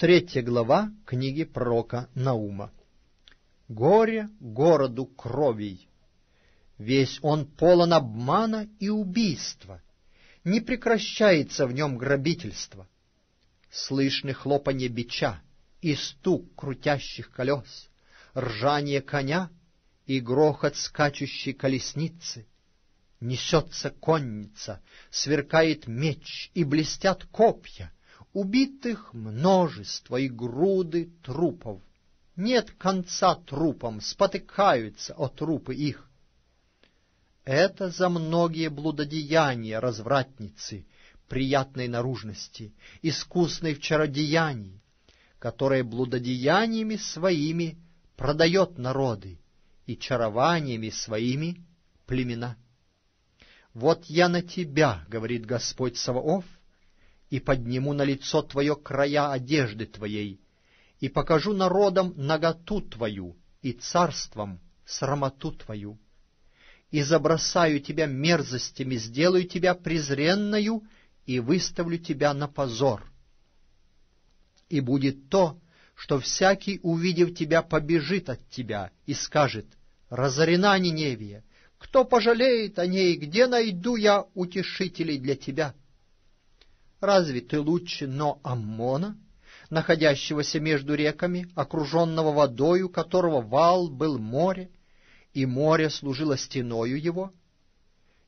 3 глава книги пророка Наума. «Горе городу кровей! Весь он полон обмана и убийства, не прекращается в нем грабительство. Слышны хлопанье бича и стук крутящих колес, ржание коня и грохот скачущей колесницы. Несется конница, сверкает меч и блестят копья, убитых множество и груды трупов. Нет конца трупам, спотыкаются о трупы их. Это за многие блудодеяния развратницы, приятной наружности, искусной в чародеянии, которая блудодеяниями своими продает народы и чарованиями своими племена. Вот я на тебя, говорит Господь Саваоф, и подниму на лицо твое края одежды твоей, и покажу народам наготу твою, и царствам срамоту твою. И забросаю тебя мерзостями, сделаю тебя презренною, и выставлю тебя на позор. И будет то, что всякий, увидев тебя, побежит от тебя и скажет: разорена Ниневия, кто пожалеет о ней, где найду я утешителей для тебя? Разве ты лучше Но-Амона, находящегося между реками, окруженного водою, которого вал был море, и море служило стеною его?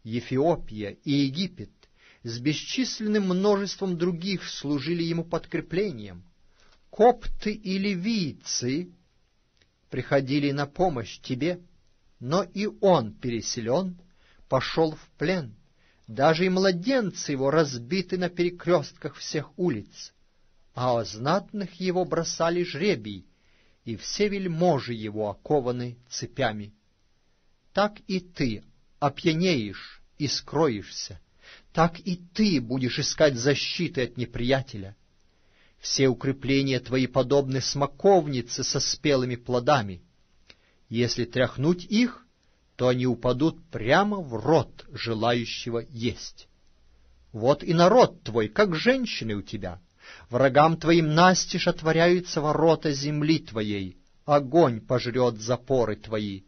Ефиопия и Египет с бесчисленным множеством других служили ему подкреплением. Копты и ливийцы приходили на помощь тебе, но и он переселен, пошел в плен. Даже и младенцы его разбиты на перекрестках всех улиц, а о знатных его бросали жребий, и все вельможи его окованы цепями. Так и ты опьянеешь и скроешься, так и ты будешь искать защиты от неприятеля. Все укрепления твои подобны смоковнице со спелыми плодами. Если тряхнуть их, то они упадут прямо в рот желающего есть. Вот и народ твой, как женщины у тебя. Врагам твоим настежь отворяются ворота земли твоей, огонь пожрет запоры твои.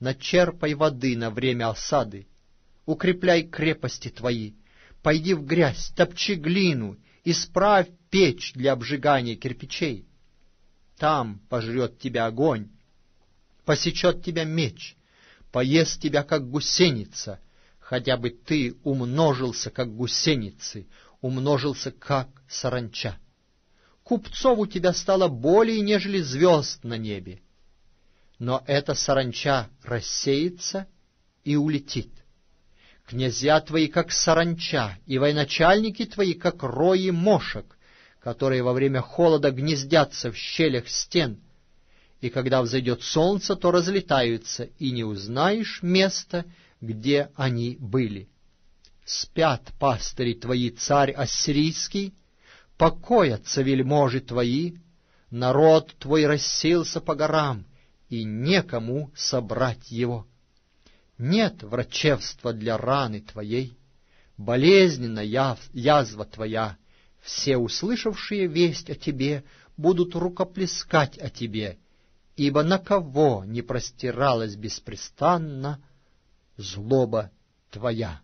Начерпай воды на время осады, укрепляй крепости твои, пойди в грязь, топчи глину, исправь печь для обжигания кирпичей. Там пожрет тебя огонь, посечет тебя меч, поест тебя, как гусеница, хотя бы ты умножился, как гусеницы, умножился, как саранча. Купцов у тебя стало более, нежели звезд на небе. Но эта саранча рассеется и улетит. Князья твои, как саранча, и военачальники твои, как рои мошек, которые во время холода гнездятся в щелях стен, и когда взойдет солнце, то разлетаются, и не узнаешь места, где они были. Спят пастыри твои, царь ассирийский, покоятся вельможи твои, народ твой рассеялся по горам, и некому собрать его. Нет врачевства для раны твоей, болезненна язва твоя, все услышавшие весть о тебе будут рукоплескать о тебе, ибо на кого не простиралась беспрестанно злоба твоя».